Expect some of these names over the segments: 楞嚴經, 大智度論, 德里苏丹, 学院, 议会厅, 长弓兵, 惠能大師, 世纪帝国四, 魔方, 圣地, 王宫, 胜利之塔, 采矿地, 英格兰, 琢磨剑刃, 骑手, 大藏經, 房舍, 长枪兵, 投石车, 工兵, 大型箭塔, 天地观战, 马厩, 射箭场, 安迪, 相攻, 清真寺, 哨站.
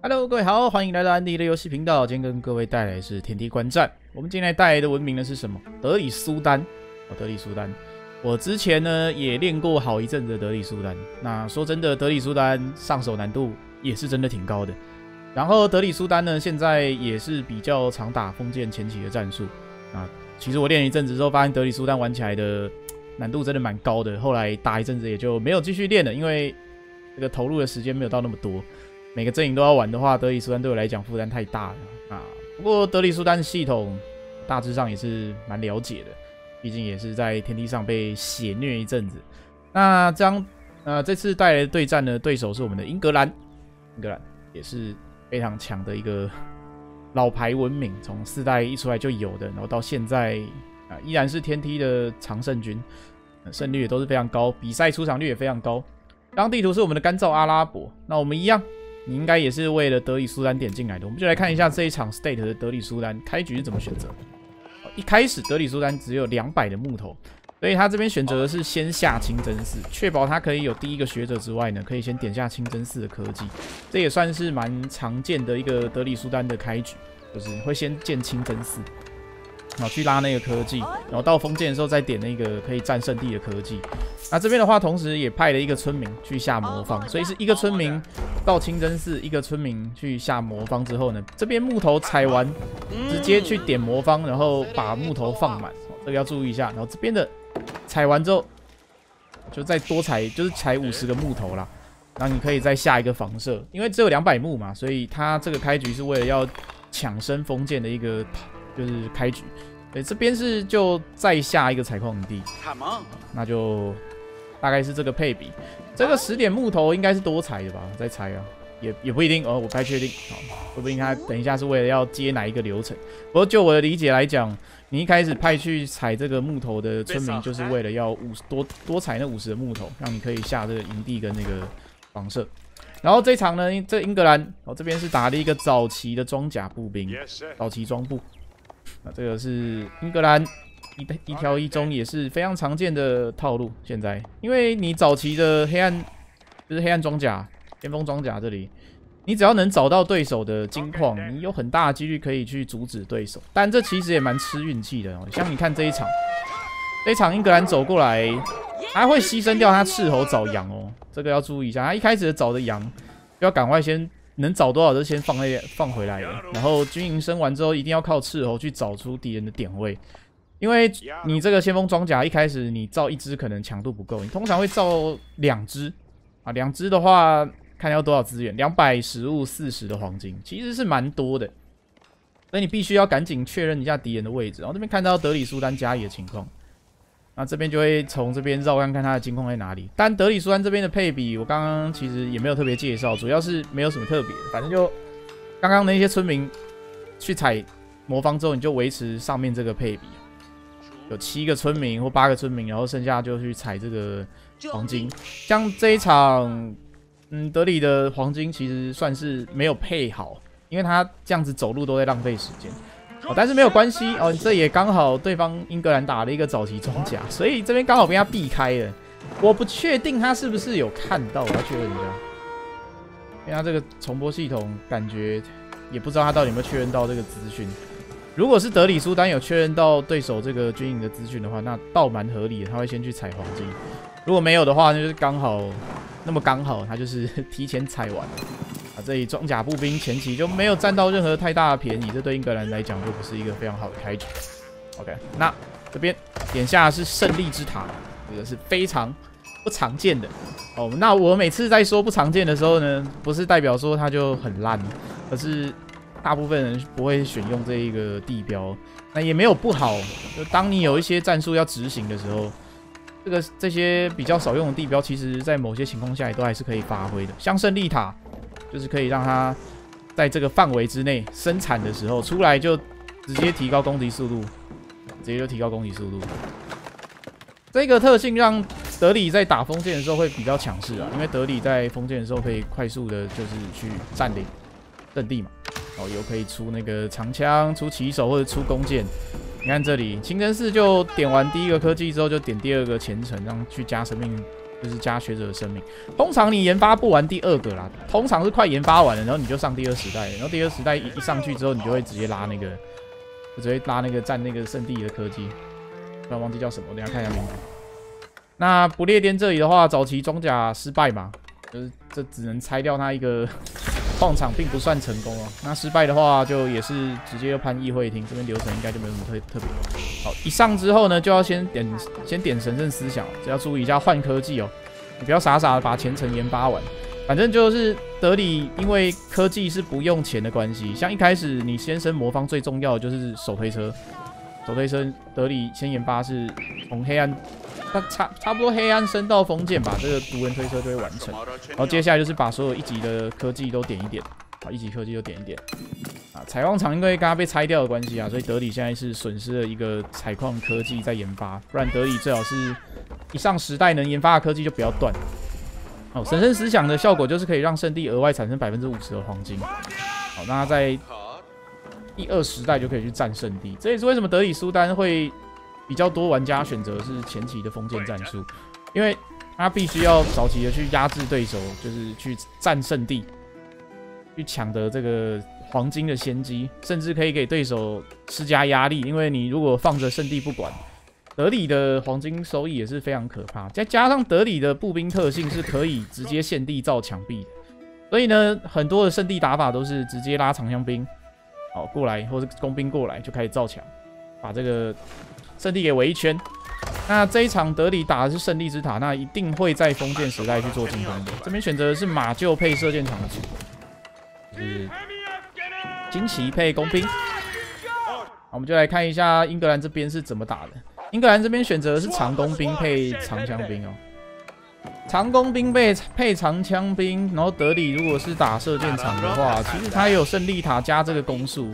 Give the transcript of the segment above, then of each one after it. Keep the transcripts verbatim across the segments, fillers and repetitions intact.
Hello， 各位好，欢迎来到安迪的游戏频道。今天跟各位带来的是《天地观战》。我们今天带来的文明呢是什么？德里苏丹。哦，德里苏丹。我之前呢也练过好一阵子的德里苏丹。那说真的，德里苏丹上手难度也是真的挺高的。然后德里苏丹呢现在也是比较常打封建前期的战术。啊，其实我练了一阵子之后，发现德里苏丹玩起来的难度真的蛮高的。后来打一阵子也就没有继续练了，因为这个投入的时间没有到那么多。 每个阵营都要玩的话，德里苏丹对我来讲负担太大了啊。不过德里苏丹系统大致上也是蛮了解的，毕竟也是在天梯上被血虐一阵子。那这样，呃，这次带来的对战呢，对手是我们的英格兰，英格兰也是非常强的一个老牌文明，从四代一出来就有的，然后到现在啊，依然是天梯的常胜军，胜率也都是非常高，比赛出场率也非常高。当地图是我们的干燥阿拉伯，那我们一样。 你应该也是为了德里苏丹点进来的，我们就来看一下这一场 state 的德里苏丹开局是怎么选择。一开始德里苏丹只有两百的木头，所以他这边选择的是先下清真寺，确保他可以有第一个学者之外呢，可以先点下清真寺的科技，这也算是蛮常见的一个德里苏丹的开局，就是会先建清真寺，然后去拉那个科技，然后到封建的时候再点那个可以占圣地的科技。 那这边的话，同时也派了一个村民去下魔方，所以是一个村民到清真寺，一个村民去下魔方之后呢，这边木头采完，直接去点魔方，然后把木头放满，这个要注意一下。然后这边的采完之后，就再多采，就是采五十个木头啦。然后你可以再下一个房舍，因为只有两百木嘛，所以他这个开局是为了要抢升封建的一个就是开局。对，这边是就再下一个采矿地，那就。 大概是这个配比，这个十点木头应该是多采的吧？再采啊，也也不一定哦，我不太确定。好，说不定他等一下是为了要接哪一个流程。不过就我的理解来讲，你一开始派去采这个木头的村民，就是为了要五多多采那五十的木头，让你可以下这个营地跟那个房舍。然后这一场呢，这英格兰哦这边是打了一个早期的装甲步兵，早期装步。那这个是英格兰。 一一条一中也是非常常见的套路。现在，因为你早期的黑暗就是黑暗装甲、巅峰装甲这里，你只要能找到对手的金矿，你有很大的几率可以去阻止对手。但这其实也蛮吃运气的哦。像你看这一场，这一场英格兰走过来，他会牺牲掉他斥候找羊哦，这个要注意一下。他一开始找的羊，要赶快先能找多少就先放在放回来了。然后军营升完之后，一定要靠斥候去找出敌人的点位。 因为你这个先锋装甲一开始你造一只可能强度不够，你通常会造两只啊，两只的话看要多少资源， 两百食物、四十的黄金，其实是蛮多的，所以你必须要赶紧确认一下敌人的位置。然后这边看到德里苏丹家里的情况，那这边就会从这边绕看看他的金矿在哪里。但德里苏丹这边的配比，我刚刚其实也没有特别介绍，主要是没有什么特别的，反正就刚刚那些村民去采魔方之后，你就维持上面这个配比。 有七个村民或八个村民，然后剩下就去采这个黄金。像这一场，嗯，德里的黄金其实算是没有配好，因为他这样子走路都在浪费时间。哦，但是没有关系哦，这也刚好对方英格兰打了一个早期装甲，所以这边刚好被他避开了。我不确定他是不是有看到，我要确认一下，因为他这个重播系统感觉也不知道他到底有没有确认到这个资讯。 如果是德里苏丹有确认到对手这个军营的资讯的话，那倒蛮合理的，他会先去采黄金。如果没有的话，那就是刚好，那么刚好他就是提前采完啊。这里装甲步兵前期就没有占到任何太大的便宜，这对英格兰来讲就不是一个非常好的开局。OK， 那这边眼下是胜利之塔，这个是非常不常见的哦。那我每次在说不常见的时候呢，不是代表说它就很烂，而是。 大部分人不会选用这一个地标，那也没有不好。就当你有一些战术要执行的时候，这个这些比较少用的地标，其实在某些情况下也都还是可以发挥的。像胜利塔，就是可以让它在这个范围之内生产的时候出来，就直接提高攻击速度，直接就提高攻击速度。这个特性让德里在打封建的时候会比较强势啊，因为德里在封建的时候可以快速的，就是去占领阵地嘛。 哦，又可以出那个长枪，出骑手或者出弓箭。你看这里，清真寺就点完第一个科技之后，就点第二个虔诚，让去加生命就是加学者的生命。通常你研发不完第二个啦，通常是快研发完了，然后你就上第二时代，然后第二时代一一上去之后，你就会直接拉那个，就直接拉那个占那个圣地的科技，突然忘记叫什么，等一下看一下名字。那不列颠这里的话，早期装甲失败嘛，就是这只能拆掉它一个矿场，并不算成功哦。那失败的话，就也是直接就判议会厅，这边流程应该就没有什么特特别。好，一上之后呢，就要先点先点神圣思想，只要注意一下换科技哦，你不要傻傻的把前程研发完。反正就是德里，因为科技是不用钱的关系，像一开始你先升魔方最重要的就是手推车，手推车德里先研发是从黑暗。 它差差不多黑暗升到封建吧，这个独人推车就会完成。然后接下来就是把所有一级的科技都点一点，啊，一级科技都点一点。啊，采矿厂因为刚刚被拆掉的关系啊，所以德里现在是损失了一个采矿科技在研发，不然德里最好是一上时代能研发的科技就不要断。哦，神圣思想的效果就是可以让圣地额外产生 百分之五十 的黄金。好，那它在第二时代就可以去占圣地，这也是为什么德里苏丹会。 比较多玩家选择是前期的封建战术，因为他必须要早期的去压制对手，就是去占圣地，去抢得这个黄金的先机，甚至可以给对手施加压力。因为你如果放着圣地不管，德里的黄金收益也是非常可怕。再加上德里的步兵特性是可以直接现地造墙壁的，所以呢，很多的圣地打法都是直接拉长枪兵，好过来，或是工兵过来就开始造墙，把这个。 圣地给围一圈，那这一场德里打的是胜利之塔，那一定会在封建时代去做进攻的。这边选择的是马厩配射箭场的组合，就是惊奇配工兵。我们就来看一下英格兰这边是怎么打的。英格兰这边选择的是长弓兵配长枪兵哦，长弓兵配配长枪兵，然后德里如果是打射箭场的话，其实他也有胜利塔加这个攻速，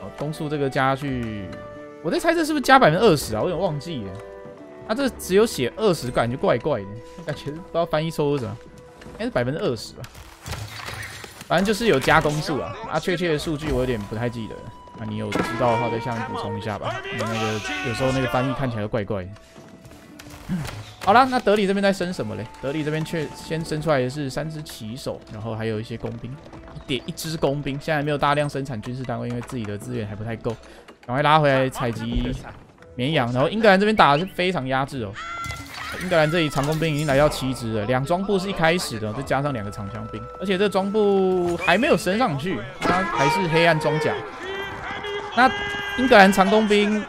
哦，攻速这个加去。 我在猜这是不是加 百分之二十 啊？我有点忘记了。啊，这只有写 二十， 感觉怪怪的，感觉不知道翻译错误什么，应该是 百分之二十 吧。反正就是有加工数啊，啊，确切的数据我有点不太记得了。啊，你有知道的话，在下面补充一下吧。那个有时候那个翻译看起来怪怪的。好啦，那德里这边在升什么嘞？德里这边却先升出来的是三只骑手，然后还有一些工兵，点一支工兵。现在没有大量生产军事单位，因为自己的资源还不太够。 赶快拉回来采集绵羊，然后英格兰这边打的是非常压制哦。英格兰这里长弓兵已经来到七支了，两装步是一开始的，再加上两个长枪兵，而且这装步还没有升上去，它还是黑暗装甲。那英格兰长弓兵，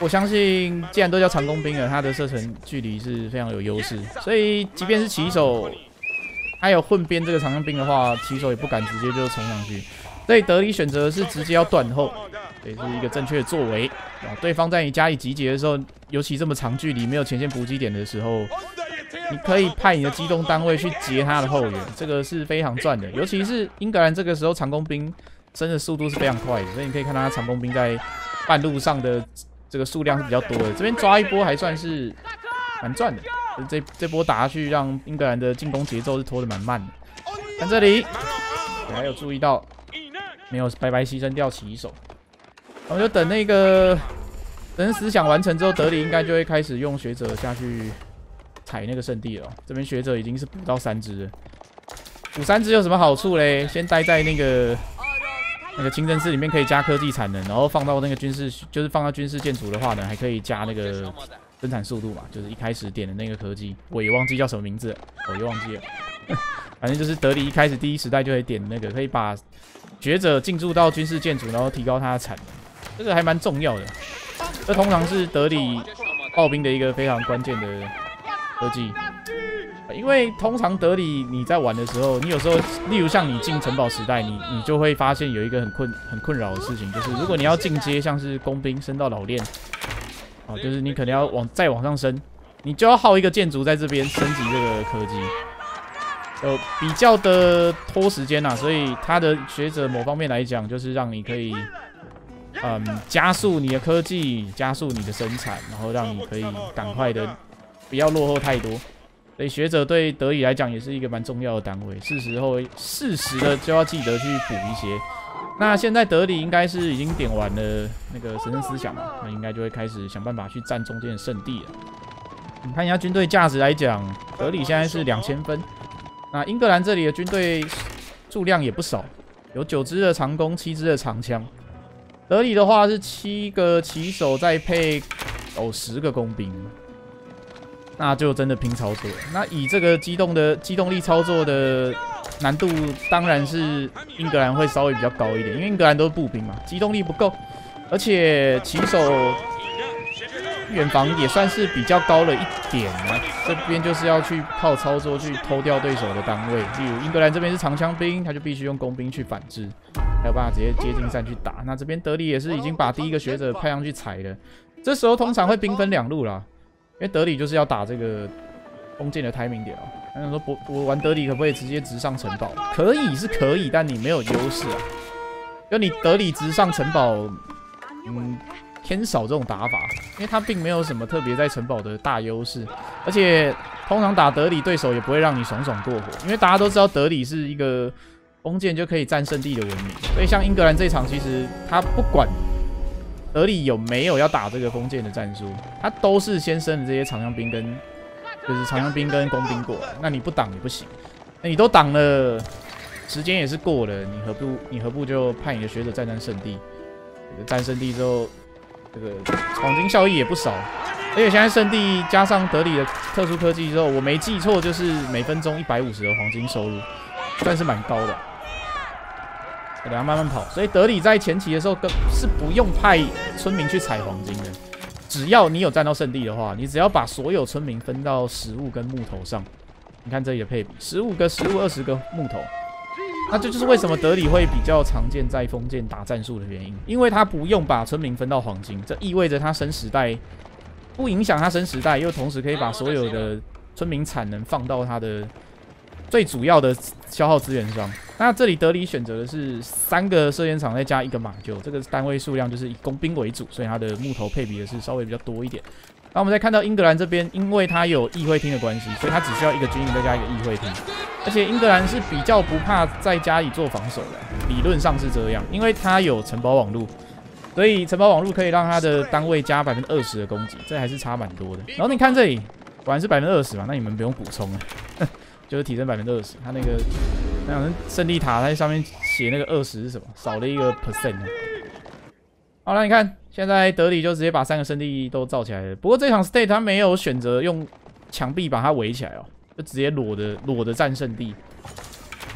我相信既然都叫长弓兵了，它的射程距离是非常有优势，所以即便是骑手，还有混编这个长枪兵的话，骑手也不敢直接就冲上去。 所以德里选择的是直接要断后，这是一个正确的作为。然后对方在你家里集结的时候，尤其这么长距离没有前线补给点的时候，你可以派你的机动单位去截他的后援，这个是非常赚的。尤其是英格兰这个时候长弓兵升的速度是非常快的，所以你可以看到他长弓兵在半路上的这个数量是比较多的。这边抓一波还算是蛮赚的，这这波打下去让英格兰的进攻节奏是拖得蛮慢的。看这里，你还有注意到。 没有白白牺牲掉骑手，我们就等那个等思想完成之后，德里应该就会开始用学者下去踩那个圣地了。这边学者已经是补到三只了，补三只有什么好处嘞？先待在那个那个清真寺里面可以加科技产能，然后放到那个军事，就是放到军事建筑的话呢，还可以加那个生产速度嘛，就是一开始点的那个科技，我也忘记叫什么名字了，我也忘记了。反正就是德里一开始第一时代就会点那个，可以把。 学者进驻到军事建筑，然后提高它的产能，这个还蛮重要的。这通常是德里炮兵的一个非常关键的科技，因为通常德里你在玩的时候，你有时候，例如像你进城堡时代，你你就会发现有一个很困很困扰的事情，就是如果你要进阶，像是工兵升到老练，啊，就是你可能要往再往上升，你就要耗一个建筑在这边升级这个科技。 呃，比较的拖时间呐、啊，所以他的学者某方面来讲，就是让你可以，嗯，加速你的科技，加速你的生产，然后让你可以赶快的，不要落后太多。所以学者对德里来讲也是一个蛮重要的单位，是时候适时的就要记得去补一些。那现在德里应该是已经点完了那个神圣思想嘛，那应该就会开始想办法去占中间的圣地了。你看一下军队价值来讲，德里现在是两千分。那英格兰这里的军队数量也不少，有九支的长弓，七支的长枪。德里的话是七个骑手，再配哦十个工兵，那就真的拼操作。那以这个机动的机动力操作的难度，当然是英格兰会稍微比较高一点，因为英格兰都是步兵嘛，机动力不够，而且骑手。 远防也算是比较高了一点了，这边就是要去靠操作去偷掉对手的单位。例如英格兰这边是长枪兵，他就必须用工兵去反制，才有办法直接接近战去打。那这边德里也是已经把第一个学者派上去裁了，这时候通常会兵分两路啦，因为德里就是要打这个弓箭的 timing 点啊。他想说我我玩德里可不可以直接直上城堡？可以是可以，但你没有优势啊，就你德里直上城堡，嗯。 偏少这种打法，因为他并没有什么特别在城堡的大优势，而且通常打德里对手也不会让你爽爽过火，因为大家都知道德里是一个弓箭就可以占胜地的文明，所以像英格兰这场其实他不管德里有没有要打这个弓箭的战术，他都是先升的这些长枪兵跟就是长枪兵跟工兵过来，那你不挡也不行，那你都挡了，时间也是过了，你何不你何不就派你的学者占占胜地，占胜地之后。 这个黄金效益也不少，而且现在圣地加上德里的特殊科技之后，我没记错就是每分钟一百五十的黄金收入，算是蛮高的。等下慢慢跑，所以德里在前期的时候跟是不用派村民去采黄金的，只要你有占到圣地的话，你只要把所有村民分到食物跟木头上。你看这里的配比， 十五个食物， 二十个木头。 那这就是为什么德里会比较常见在封建打战术的原因，因为他不用把村民分到黄金，这意味着他升时代不影响他升时代，又同时可以把所有的村民产能放到他的最主要的消耗资源上。那这里德里选择的是三个射箭场再加一个马厩，这个单位数量就是以工兵为主，所以他的木头配比也是稍微比较多一点。那我们再看到英格兰这边，因为他有议会厅的关系，所以他只需要一个军营再加一个议会厅。 而且英格兰是比较不怕在家里做防守的，理论上是这样，因为它有城堡网络，所以城堡网络可以让它的单位加 百分之二十 的攻击，这还是差蛮多的。然后你看这里，果然是 百分之二十 嘛，那你们不用补充了，就是提升 百分之二十。它那个那好像胜利塔，它上面写那个二十是什么？少了一个 percent。好了，你看现在德里就直接把三个胜利都造起来了。不过这场 state 他没有选择用墙壁把它围起来哦。 就直接裸的裸的战胜地，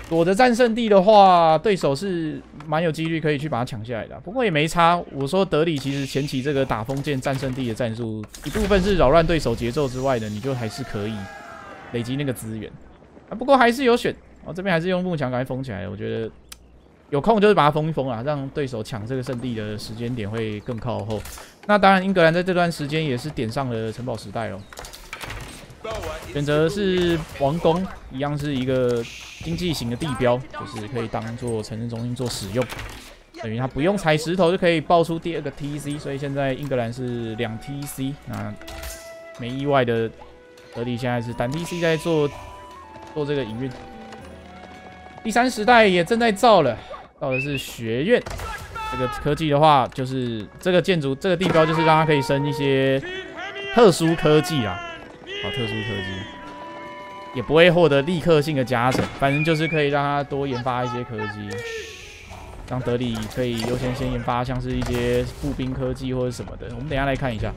裸的战胜地的话，对手是蛮有几率可以去把它抢下来的、啊。不过也没差。我说德里其实前期这个打封建战胜地的战术，一部分是扰乱对手节奏之外呢，你就还是可以累积那个资源啊。不过还是有选，我、哦、这边还是用木墙赶快封起来。我觉得有空就是把它封一封啊，让对手抢这个胜地的时间点会更靠后。那当然，英格兰在这段时间也是点上了城堡时代哦。 选择是王宫，一样是一个经济型的地标，就是可以当做城镇中心做使用，等于它不用踩石头就可以爆出第二个 T C， 所以现在英格兰是两 T C， 那没意外的，德里现在是单 T C 在做做这个营运。第三时代也正在造了，造的是学院，这个科技的话就是这个建筑这个地标就是让它可以升一些特殊科技啊。 好，特殊科技也不会获得立刻性的加成，反正就是可以让他多研发一些科技，让德里可以优先先研发像是一些步兵科技或者什么的。我们等一下来看一下，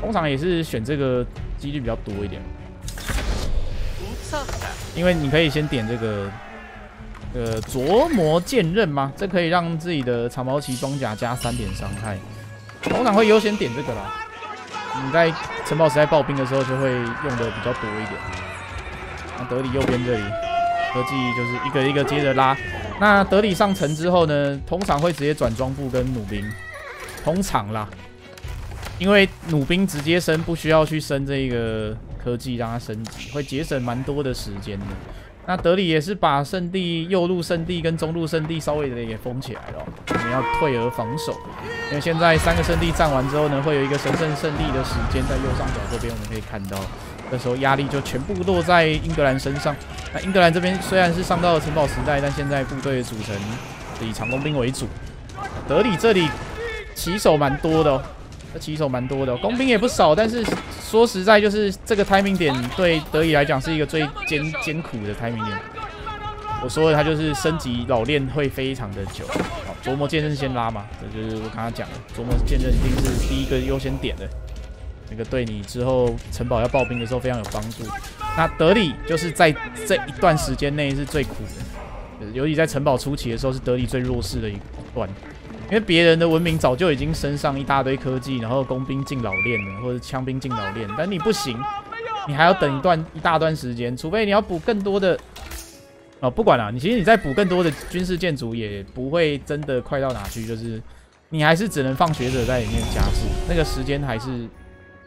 通常也是选这个几率比较多一点，因为你可以先点这个呃琢磨剑刃嘛，这可以让自己的长毛骑装甲加三点伤害，通常会优先点这个啦。 你在城堡时代暴兵的时候就会用的比较多一点。那德里右边这里科技就是一个一个接着拉。那德里上城之后呢，通常会直接转装步跟弩兵，通常啦，因为弩兵直接升，不需要去升这个科技让它升级，会节省蛮多的时间的。那德里也是把圣地右路圣地跟中路圣地稍微的也封起来了、哦，我们要退而防守。 因为现在三个圣地站完之后呢，会有一个神圣圣地的时间在右上角这边，我们可以看到，这时候压力就全部落在英格兰身上。那英格兰这边虽然是上到了城堡时代，但现在部队的组成以长弓兵为主。德里这里骑手蛮多的哦，这骑手蛮多的、哦，工兵也不少，但是说实在，就是这个 timing 点对德乙来讲是一个最艰艰苦的 timing 点。我说的他就是升级老练会非常的久。好，琢磨剑刃先拉嘛，这就是我刚刚讲的，琢磨剑刃一定是第一个优先点的。 那个对你之后城堡要暴兵的时候非常有帮助。那德里就是在这一段时间内是最苦的，尤其在城堡初期的时候是德里最弱势的一段，因为别人的文明早就已经身上一大堆科技，然后工兵进老练了，或者枪兵进老练，但你不行，你还要等一段一大段时间，除非你要补更多的哦，不管啦，你其实你再补更多的军事建筑也不会真的快到哪去，就是你还是只能放学者在里面加速，那个时间还是。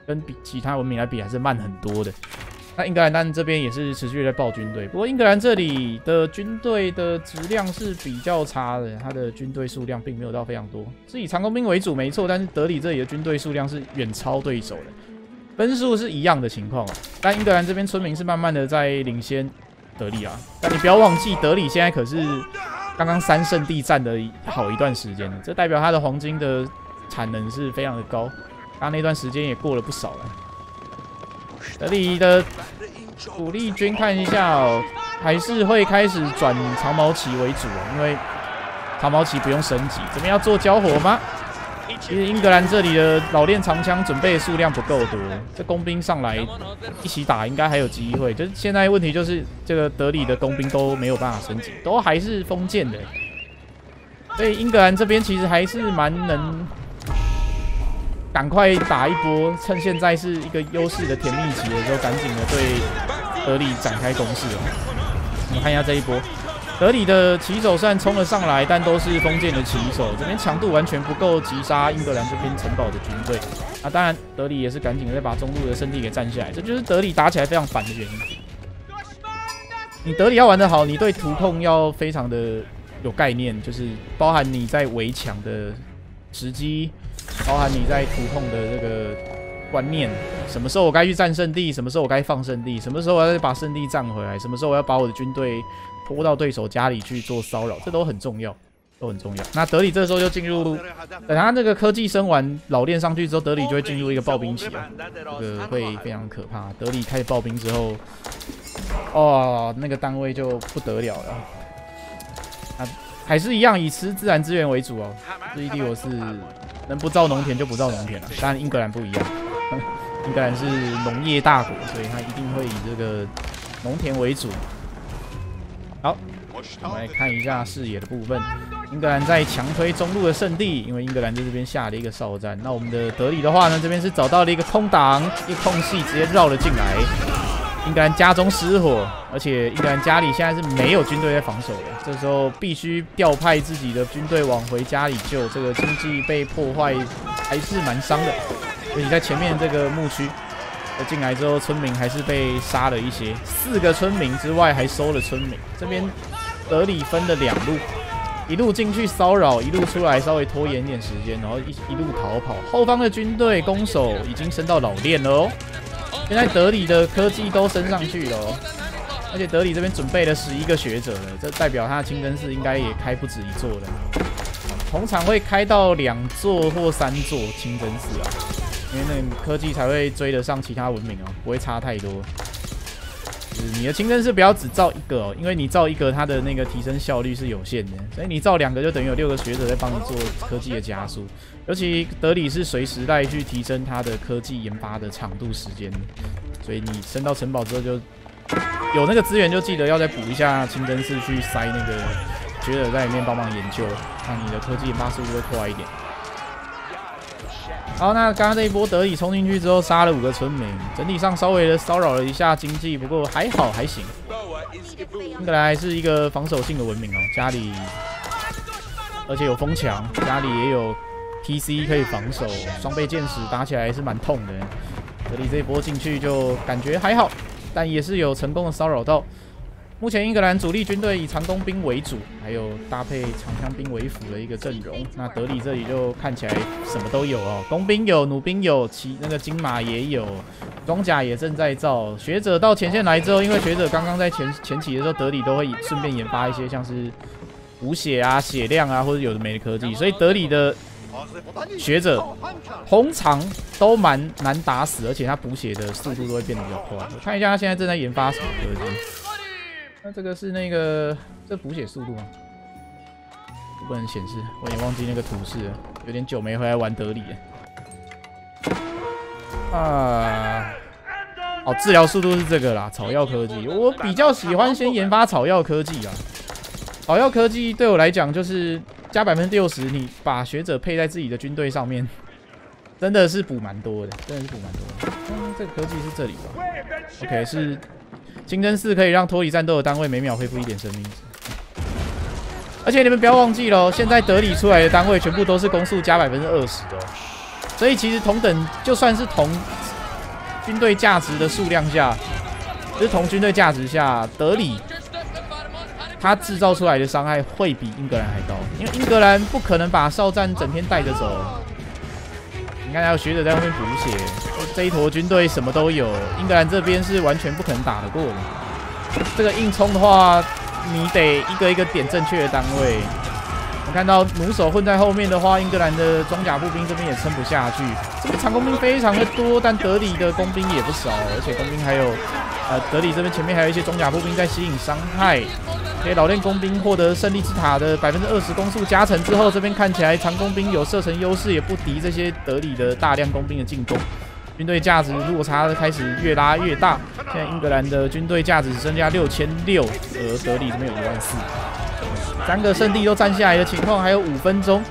跟比其他文明来比还是慢很多的。那英格兰这边也是持续在爆军队，不过英格兰这里的军队的质量是比较差的，它的军队数量并没有到非常多，是以长弓兵为主没错，但是德里这里的军队数量是远超对手的，分数是一样的情况哦。但英格兰这边村民是慢慢的在领先德里啊，但你不要忘记德里现在可是刚刚三圣地战的好一段时间了，这代表它的黄金的产能是非常的高。 他那段时间也过了不少了。德里的主力军看一下哦，还是会开始转长毛旗为主哦，因为长毛旗不用升级。这边要做交火吗？其实英格兰这里的老练长枪准备的数量不够多，这工兵上来一起打应该还有机会。就是现在问题就是这个德里的工兵都没有办法升级，都还是封建的，所以英格兰这边其实还是蛮能。 赶快打一波，趁现在是一个优势的甜蜜期的时候，赶紧的对德里展开攻势哦。我们看一下这一波，德里的骑手虽然冲了上来，但都是封建的骑手，这边强度完全不够击杀英格兰这边城堡的军队。啊，当然德里也是赶紧的再把中路的圣地给占下来，这就是德里打起来非常烦的原因。你德里要玩得好，你对图控要非常的有概念，就是包含你在围墙的时机。 包含你在图控的这个观念，什么时候我该去占圣地，什么时候我该放圣地，什么时候我要把圣地占回来，什么时候我要把我的军队拖到对手家里去做骚扰，这都很重要，都很重要。那德里这时候就进入，等他那个科技升完老练上去之后，德里就会进入一个暴兵期，这个会非常可怕。德里开始暴兵之后，哦，那个单位就不得了了。啊，还是一样以吃自然资源为主哦，这一地我是。 能不造农田就不造农田了，当然英格兰不一样，英格兰是农业大国，所以它一定会以这个农田为主。好，我们来看一下视野的部分，英格兰在强推中路的圣地，因为英格兰在这边下了一个哨站。那我们的德里的话呢，这边是找到了一个空档，一空隙直接绕了进来。英格兰家中失火，而且英格兰家里现在是没有军队在防守的。 这时候必须调派自己的军队往回家里救，这个经济被破坏还是蛮伤的。尤其在前面这个牧区，进来之后村民还是被杀了一些，四个村民之外还收了村民。这边德里分了两路，一路进去骚扰，一路出来稍微拖延点时间，然后一一路逃跑。后方的军队攻守已经升到老练了哦，现在德里的科技都升上去了哦。 而且德里这边准备了十一个学者了，这代表他的清真寺应该也开不止一座了，通常会开到两座或三座清真寺啊，因为那个科技才会追得上其他文明哦，不会差太多。就是你的清真寺不要只造一个哦，因为你造一个它的那个提升效率是有限的，所以你造两个就等于有六个学者在帮你做科技的加速。尤其德里是随时代去提升它的科技研发的长度时间，所以你升到城堡之后就。 有那个资源就记得要再补一下清真寺，去塞那个学者在里面帮忙研究，让你的科技研发速度会快一点。好，那刚刚这一波德里冲进去之后杀了五个村民，整体上稍微的骚扰了一下经济，不过还好还行。英格兰还是一个防守性的文明哦，家里而且有封墙，家里也有 P C 可以防守，双倍剑士打起来是蛮痛的。德里这一波进去就感觉还好。 但也是有成功的骚扰到。目前英格兰主力军队以长弓兵为主，还有搭配长枪兵为辅的一个阵容。那德里这里就看起来什么都有哦，弓兵有，弩兵有，骑那个金马也有，装甲也正在造。学者到前线来之后，因为学者刚刚在前前期的时候，德里都会顺便研发一些像是补血啊、血量啊，或者有的没的科技，所以德里的学者红长都蛮难打死，而且他补血的速度都会变得比较快。我看一下他现在正在研发什么东西。那这个是那个这补血速度吗？不能显示，我有点忘记那个图示了，有点久没回来玩德里了。啊。 哦，治疗速度是这个啦，草药科技，我比较喜欢先研发草药科技啦。草药科技对我来讲就是加 百分之六十， 你把学者配在自己的军队上面，真的是补蛮多的，真的是补蛮多的。嗯，这个科技是这里吧 ？OK， 是清真寺可以让脱离战斗的单位每秒恢复一点生命值。而且你们不要忘记了，现在德里出来的单位全部都是攻速加 百分之二十 的，所以其实同等就算是同。 军队价值的数量下，就是同军队价值下，德里他制造出来的伤害会比英格兰还高，因为英格兰不可能把少战整天带着走。你看，还有学者在外面补血，这一坨军队什么都有，英格兰这边是完全不可能打得过的。这个硬冲的话，你得一个一个点正确的单位。我看到弩手混在后面的话，英格兰的装甲步兵这边也撑不下去。 长弓兵非常的多，但德里的弓兵也不少，而且弓兵还有，呃，德里这边前面还有一些装甲步兵在吸引伤害。给老练弓兵获得胜利之塔的 百分之二十 攻速加成之后，这边看起来长弓兵有射程优势，也不敌这些德里的大量弓兵的进攻。军队价值落差开始越拉越大，现在英格兰的军队价值只剩下 六千六百， 而德里这边有 一万四千。三个圣地都占下来的情况，还有五分钟。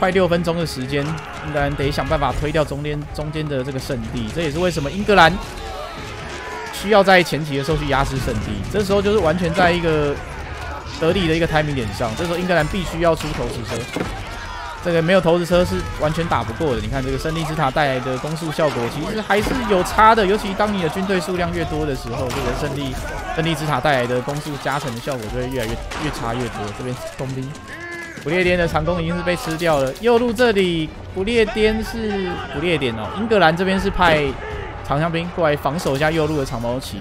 快六分钟的时间，英格兰得想办法推掉中间中间的这个圣地，这也是为什么英格兰需要在前期的时候去压制圣地。这时候就是完全在一个得力的一个 timing 点上，这时候英格兰必须要出投石车，这个没有投石车是完全打不过的。你看这个胜利之塔带来的攻速效果，其实还是有差的，尤其当你的军队数量越多的时候，这个胜利胜利之塔带来的攻速加成的效果就会越来越越差越多。这边弓兵。 不列颠的长弓已经是被吃掉了。右路这里，不列颠是不列颠哦。英格兰这边是派长枪兵过来防守一下右路的长矛骑，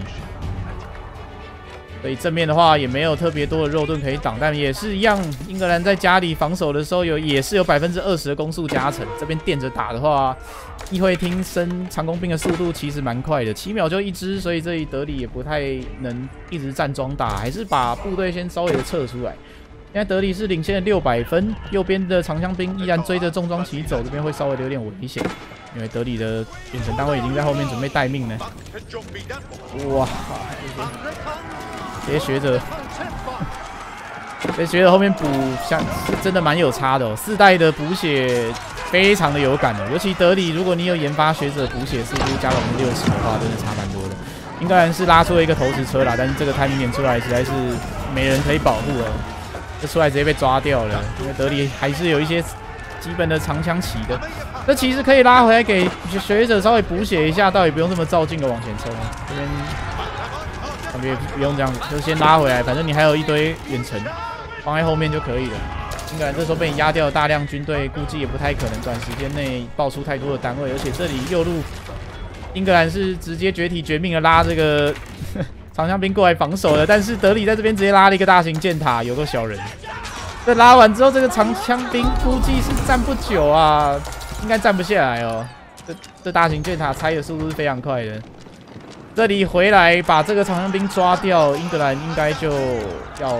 所以正面的话也没有特别多的肉盾可以挡，但也是一样。英格兰在家里防守的时候有也是有 百分之二十 的攻速加成，这边垫着打的话，议会厅升长弓兵的速度其实蛮快的，七秒就一支，所以这里德里也不太能一直站桩打，还是把部队先稍微的撤出来。 现在德里是领先的六百分，右边的长枪兵依然追着重装骑走，这边会稍微有点危险，因为德里的远程单位已经在后面准备待命了。哇！这些学者，这些学者后面补，像是真的蛮有差的哦。四代的补血非常的有感哦，尤其德里，如果你有研发学者补血速度加 百分之六十 的话，真的差蛮多的。英格兰是拉出了一个投石车啦，但是这个timing点出来实在是没人可以保护哦。 这出来直接被抓掉了，因为德里还是有一些基本的长枪骑的，这其实可以拉回来给学者稍微补血一下，倒也不用这么照镜的往前冲。这边感觉不用这样子，就先拉回来，反正你还有一堆远程放在后面就可以了。英格兰这时候被你压掉了大量军队，估计也不太可能短时间内爆出太多的单位，而且这里右路英格兰是直接绝体绝命的拉这个。 长枪兵过来防守了，但是德里在这边直接拉了一个大型箭塔，有个小人。这拉完之后，这个长枪兵估计是站不久啊，应该站不下来哦。这这大型箭塔拆的速度是非常快的。这里回来把这个长枪兵抓掉，英格兰应该就要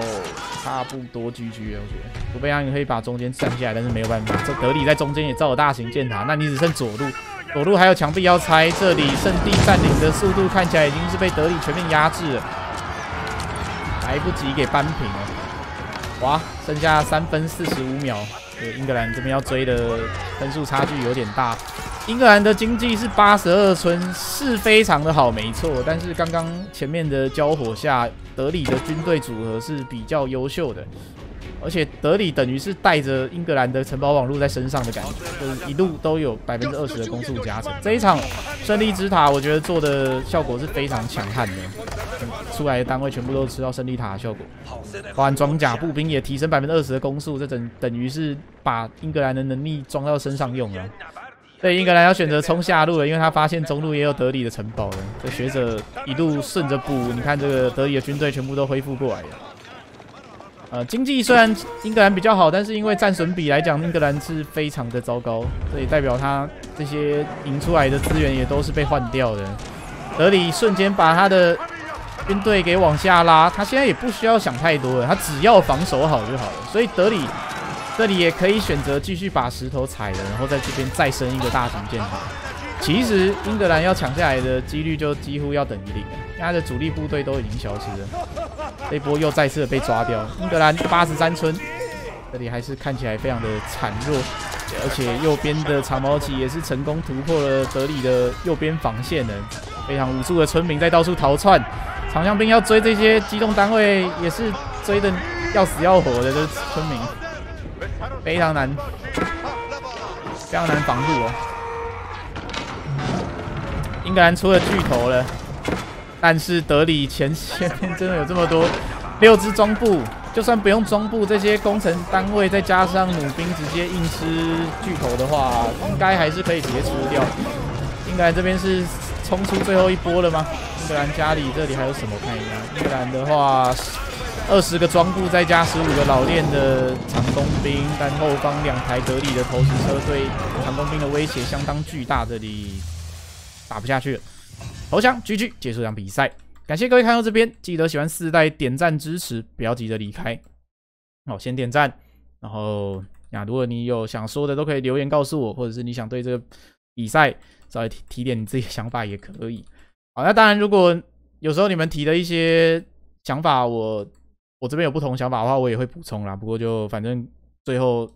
差不多 G G 了，我觉得。除非他可以把中间站下来，但是没有办法。这德里在中间也造了大型箭塔，那你只剩左路。 左路还有墙壁要拆，这里圣地占领的速度看起来已经是被德里全面压制了，来不及给扳平了。哇，剩下三分四十五秒，英格兰这边要追的分数差距有点大。英格兰的经济是八十二村，是非常的好，没错。但是刚刚前面的交火下，德里的军队组合是比较优秀的。 而且德里等于是带着英格兰的城堡网络在身上的感觉，就是一路都有 百分之二十 的攻速加成。这一场胜利之塔，我觉得做的效果是非常强悍的，出来的单位全部都吃到胜利塔的效果，包含装甲步兵也提升 百分之二十 的攻速，这等等于是把英格兰的能力装到身上用了。对，英格兰要选择冲下路了，因为他发现中路也有德里的城堡了。这学者一路顺着补，你看这个德里的军队全部都恢复过来了。呃，经济虽然英格兰比较好，但是因为战损比来讲，英格兰是非常的糟糕，这也代表他这些赢出来的资源也都是被换掉的。德里瞬间把他的军队给往下拉，他现在也不需要想太多了，他只要防守好就好了。所以德里这里也可以选择继续把石头踩了，然后在这边再生一个大型建筑。其实英格兰要抢下来的几率就几乎要等于零了。 他的主力部队都已经消失了，这一波又再次的被抓掉。英格兰八十三村，这里还是看起来非常的孱弱，而且右边的长毛旗也是成功突破了德里的右边防线了。非常无助的村民在到处逃窜，长枪兵要追这些机动单位，也是追的要死要活的，这村民非常难，非常难防护哦。英格兰出了巨头了。 但是德里前线真的有这么多六支装步，就算不用装步，这些工程单位再加上弩兵直接硬吃巨头的话，应该还是可以直接吃掉。英格兰这边是冲出最后一波了吗？英格兰家里这里还有什么看一下？英格兰的话，二十个装步再加十五个老练的长弓兵，但后方两台德里的投石车对长弓兵的威胁相当巨大，这里打不下去了。 投降 ，G G， 结束这场比赛。感谢各位看到这边，记得喜欢四代点赞支持，不要急着离开。好，先点赞，然后呀，如果你有想说的，都可以留言告诉我，或者是你想对这个比赛稍微提提点你自己的想法也可以。好，那当然，如果有时候你们提的一些想法，我我这边有不同想法的话，我也会补充啦。不过就反正最后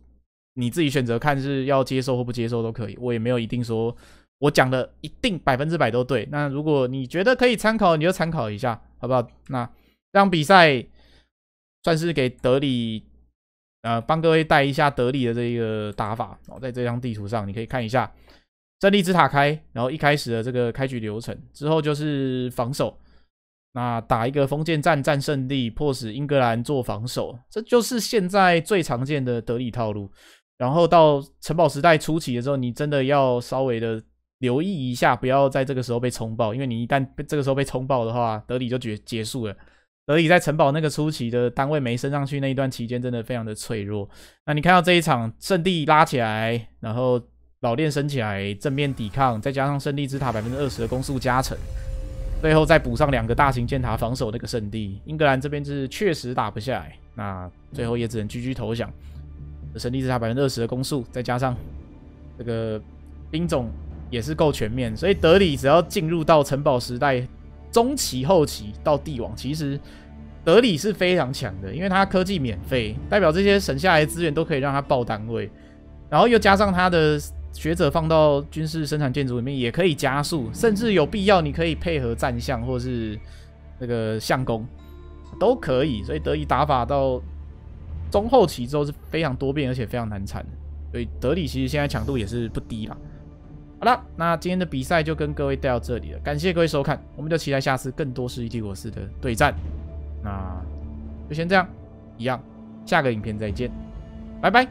你自己选择看是要接受或不接受都可以，我也没有一定说。 我讲的一定百分之百都对。那如果你觉得可以参考，你就参考一下，好不好？那这场比赛算是给德里，呃，帮各位带一下德里的这个打法。哦，在这张地图上，你可以看一下胜利之塔开，然后一开始的这个开局流程之后就是防守，那打一个封建战占胜利，迫使英格兰做防守，这就是现在最常见的德里套路。然后到城堡时代初期的时候，你真的要稍微的。 留意一下，不要在这个时候被冲爆，因为你一旦被这个时候被冲爆的话，德里就结结束了。德里在城堡那个初期的单位没升上去那一段期间，真的非常的脆弱。那你看到这一场圣地拉起来，然后老练升起来，正面抵抗，再加上胜利之塔 百分之二十 的攻速加成，最后再补上两个大型箭塔防守那个圣地，英格兰这边是确实打不下来，那最后也只能 G G 投降。胜利之塔 百分之二十 的攻速，再加上这个兵种。 也是够全面，所以德里只要进入到城堡时代中期后期到帝王，其实德里是非常强的，因为它科技免费，代表这些省下来的资源都可以让它爆单位，然后又加上它的学者放到军事生产建筑里面也可以加速，甚至有必要你可以配合战象或是那个相攻都可以，所以德里打法到中后期之后是非常多变而且非常难缠的，所以德里其实现在强度也是不低啦。 好了，那今天的比赛就跟各位带到这里了，感谢各位收看，我们就期待下次更多《世纪帝国四》的对战。那就先这样，一样，下个影片再见，拜拜。